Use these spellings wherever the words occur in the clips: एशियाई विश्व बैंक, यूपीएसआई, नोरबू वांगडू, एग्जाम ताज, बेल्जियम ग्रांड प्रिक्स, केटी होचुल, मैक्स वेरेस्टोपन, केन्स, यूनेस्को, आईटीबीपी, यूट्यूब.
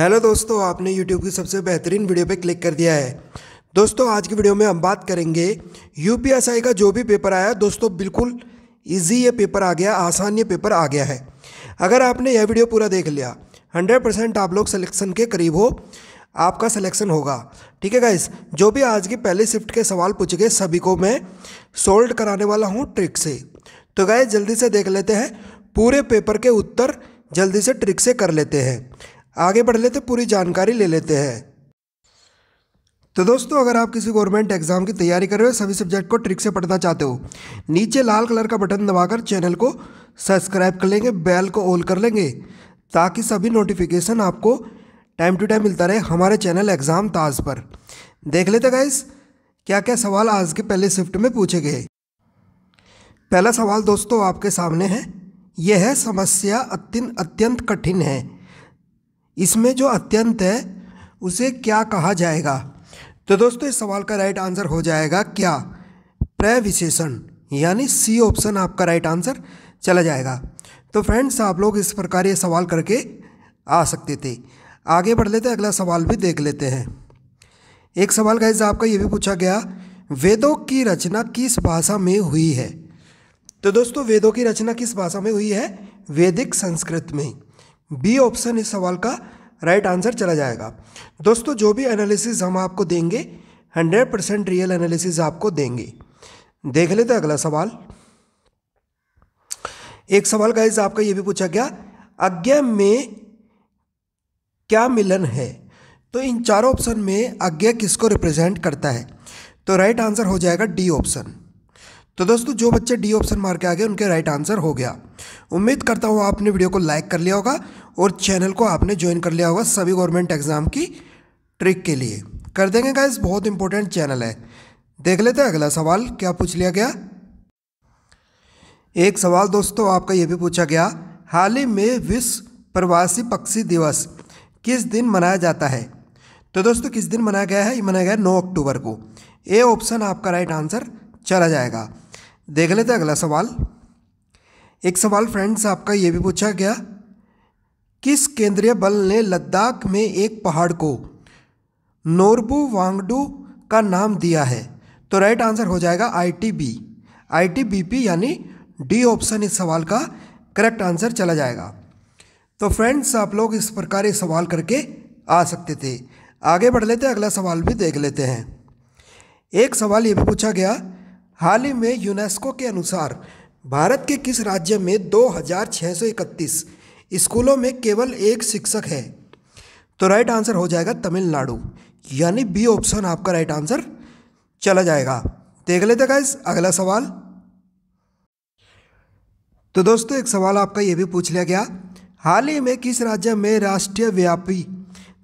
Hello दोस्तों, आपने यूट्यूब की सबसे बेहतरीन वीडियो पे क्लिक कर दिया है। दोस्तों आज की वीडियो में हम बात करेंगे यूपीएसआई का जो भी पेपर आया। दोस्तों बिल्कुल इजी ये पेपर आ गया, आसान ये पेपर आ गया है। अगर आपने यह वीडियो पूरा देख लिया 100% आप लोग सिलेक्शन के करीब हो, आपका सिलेक्शन होगा। ठीक है गाइस, जो भी आज की पहले शिफ्ट के सवाल पूछे गए सभी को मैं सोल्व कराने वाला हूँ ट्रिक से। तो गाइस जल्दी से देख लेते हैं पूरे पेपर के उत्तर, जल्दी से ट्रिक से कर लेते हैं, आगे बढ़ लेते, पूरी जानकारी ले लेते हैं। तो दोस्तों अगर आप किसी गवर्नमेंट एग्जाम की तैयारी कर रहे हो, सभी सब्जेक्ट को ट्रिक से पढ़ना चाहते हो, नीचे लाल कलर का बटन दबाकर चैनल को सब्सक्राइब कर लेंगे, बेल को ऑल कर लेंगे ताकि सभी नोटिफिकेशन आपको टाइम टू टाइम मिलता रहे हमारे चैनल एग्जाम ताज पर। देख लेते गाइस क्या क्या सवाल आज के पहले शिफ्ट में पूछे गए। पहला सवाल दोस्तों आपके सामने है, यह है समस्या अत्यंत कठिन है, इसमें जो अत्यंत है उसे क्या कहा जाएगा। तो दोस्तों इस सवाल का राइट आंसर हो जाएगा क्या, प्रविशेषण, यानी सी ऑप्शन आपका राइट आंसर चला जाएगा। तो फ्रेंड्स आप लोग इस प्रकार ये सवाल करके आ सकते थे। आगे बढ़ लेते हैं, अगला सवाल भी देख लेते हैं। एक सवाल गाइस आपका ये भी पूछा गया, वेदों की रचना किस भाषा में हुई है। तो दोस्तों वेदों की रचना किस भाषा में हुई है, वैदिक संस्कृत में। बी ऑप्शन इस सवाल का राइट आंसर चला जाएगा। दोस्तों जो भी एनालिसिस हम आपको देंगे 100% रियल एनालिसिस आपको देंगे। देख लेते हैं अगला सवाल। एक सवाल गाइस आपका ये भी पूछा गया, अज्ञेय में क्या मिलन है। तो इन चारों ऑप्शन में अज्ञेय किसको रिप्रेजेंट करता है। तो राइट आंसर हो जाएगा डी ऑप्शन। तो दोस्तों जो बच्चे डी ऑप्शन मार के आ गए उनके राइट आंसर हो गया। उम्मीद करता हूँ आपने वीडियो को लाइक कर लिया होगा और चैनल को आपने ज्वाइन कर लिया होगा सभी गवर्नमेंट एग्जाम की ट्रिक के लिए। कर देंगे गाइस, बहुत इंपॉर्टेंट चैनल है। देख लेते हैं अगला सवाल क्या पूछ लिया गया। एक सवाल दोस्तों आपका ये भी पूछा गया, हाल ही में विश्व प्रवासी पक्षी दिवस किस दिन मनाया जाता है। तो दोस्तों किस दिन मनाया गया है, ये मनाया गया 9 अक्टूबर को। ए ऑप्शन आपका राइट आंसर चला जाएगा। देख लेते हैं अगला सवाल। एक सवाल फ्रेंड्स आपका ये भी पूछा गया, किस केंद्रीय बल ने लद्दाख में एक पहाड़ को नोरबू वांगडू का नाम दिया है। तो राइट आंसर हो जाएगा आईटीबीपी, यानी डी ऑप्शन इस सवाल का करेक्ट आंसर चला जाएगा। तो फ्रेंड्स आप लोग इस प्रकार ये सवाल करके आ सकते थे। आगे बढ़ लेते हैं, अगला सवाल भी देख लेते हैं। एक सवाल ये भी पूछा गया, हाल ही में यूनेस्को के अनुसार भारत के किस राज्य में 2631 स्कूलों में केवल एक शिक्षक है। तो राइट आंसर हो जाएगा तमिलनाडु, यानी बी ऑप्शन आपका राइट आंसर चला जाएगा। देख लेते गाइस अगला सवाल। तो दोस्तों एक सवाल आपका ये भी पूछ लिया गया, हाल ही में किस राज्य में राष्ट्रीय व्यापी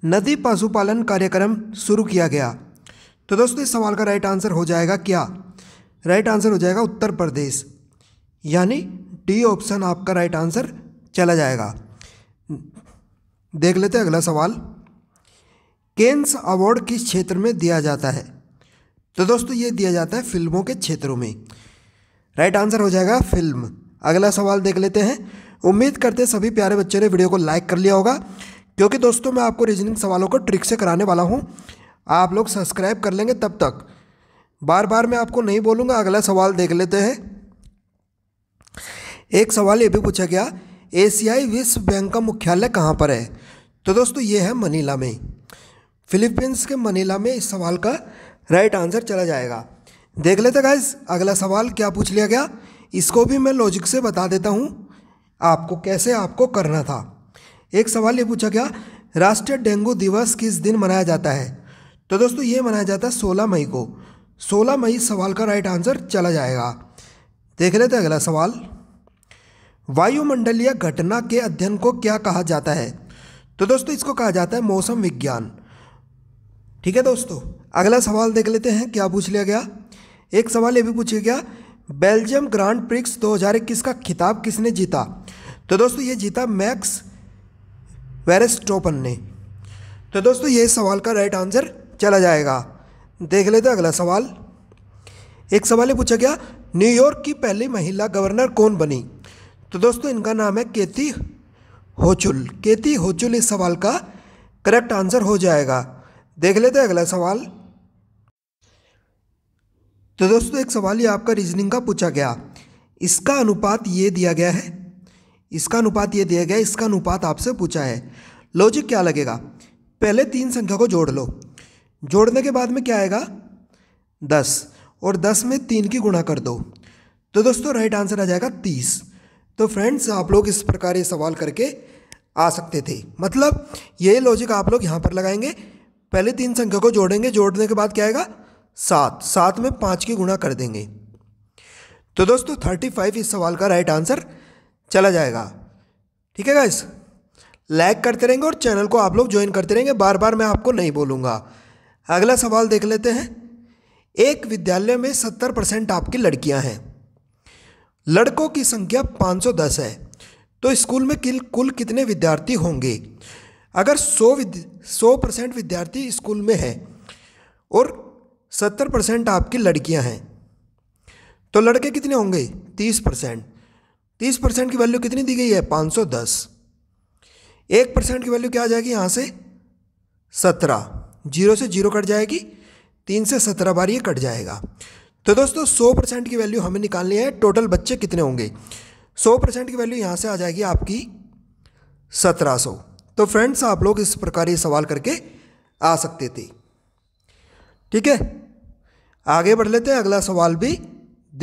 नदी पशुपालन कार्यक्रम शुरू किया गया। तो दोस्तों इस सवाल का राइट आंसर हो जाएगा क्या, राइट आंसर हो जाएगा उत्तर प्रदेश, यानी डी ऑप्शन आपका राइट आंसर चला जाएगा। देख लेते हैं अगला सवाल। केन्स अवार्ड किस क्षेत्र में दिया जाता है। तो दोस्तों ये दिया जाता है फिल्मों के क्षेत्रों में, राइट आंसर हो जाएगा फिल्म। अगला सवाल देख लेते हैं। उम्मीद करते हैं सभी प्यारे बच्चों ने वीडियो को लाइक कर लिया होगा, क्योंकि दोस्तों मैं आपको रीजनिंग सवालों को ट्रिक से कराने वाला हूँ। आप लोग सब्सक्राइब कर लेंगे तब तक, बार बार मैं आपको नहीं बोलूँगा। अगला सवाल देख लेते हैं। एक सवाल ये भी पूछा गया, एशियाई विश्व बैंक का मुख्यालय कहाँ पर है। तो दोस्तों ये है मनीला में, फिलीपींस के मनीला में। इस सवाल का राइट आंसर चला जाएगा। देख लेते गाइस अगला सवाल क्या पूछ लिया गया। इसको भी मैं लॉजिक से बता देता हूँ आपको कैसे आपको करना था। एक सवाल ये पूछा गया, राष्ट्रीय डेंगू दिवस किस दिन मनाया जाता है। तो दोस्तों ये मनाया जाता है 16 मई को। 16 मई सवाल का राइट आंसर चला जाएगा। देख लेते हैं अगला सवाल। वायुमंडलीय घटना के अध्ययन को क्या कहा जाता है। तो दोस्तों इसको कहा जाता है मौसम विज्ञान। ठीक है दोस्तों अगला सवाल देख लेते हैं क्या पूछ लिया गया। एक सवाल ये भी पूछा गया, बेल्जियम ग्रांड प्रिक्स 2021 का खिताब किसने जीता। तो दोस्तों ये जीता मैक्स वेरेस्टोपन ने। तो दोस्तों ये सवाल का राइट आंसर चला जाएगा। देख लेते अगला सवाल। एक सवाल ये पूछा गया, न्यूयॉर्क की पहली महिला गवर्नर कौन बनी। तो दोस्तों इनका नाम है केटी होचुल। इस सवाल का करेक्ट आंसर हो जाएगा। देख लेते हैं अगला सवाल। तो दोस्तों एक सवाल ये आपका रीजनिंग का पूछा गया, इसका अनुपात आपसे पूछा है। लॉजिक क्या लगेगा? पहले 3 संख्या को जोड़ लो, जोड़ने के बाद में क्या आएगा 10, और 10 में 3 की गुणा कर दो, तो दोस्तों राइट आंसर आ जाएगा 30। तो फ्रेंड्स आप लोग इस प्रकार ये सवाल करके आ सकते थे, मतलब ये लॉजिक आप लोग यहाँ पर लगाएंगे। पहले 3 संख्या को जोड़ेंगे, जोड़ने के बाद क्या आएगा 7 में 5 की गुणा कर देंगे, तो दोस्तों 35 इस सवाल का राइट आंसर चला जाएगा। ठीक है गाइस, लाइक करते रहेंगे और चैनल को आप लोग ज्वाइन करते रहेंगे, बार बार मैं आपको नहीं बोलूँगा। अगला सवाल देख लेते हैं। एक विद्यालय में 70% आपकी लड़कियां हैं, लड़कों की संख्या 510 है, तो स्कूल में कुल कितने विद्यार्थी होंगे? अगर 100% विद्यार्थी स्कूल में है और 70% आपकी लड़कियां हैं, तो लड़के कितने होंगे 30%। 30% की वैल्यू कितनी दी गई है 510। 1% की वैल्यू क्या आ जाएगी यहाँ से 17, 0 से 0 कट जाएगी, 3 से 17 बार ये कट जाएगा। तो दोस्तों 100% की वैल्यू हमें निकालनी है, टोटल बच्चे कितने होंगे। 100% की वैल्यू यहाँ से आ जाएगी आपकी 1700। तो फ्रेंड्स आप लोग इस प्रकार ये सवाल करके आ सकते थे। ठीक है, आगे बढ़ लेते हैं, अगला सवाल भी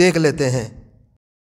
देख लेते हैं।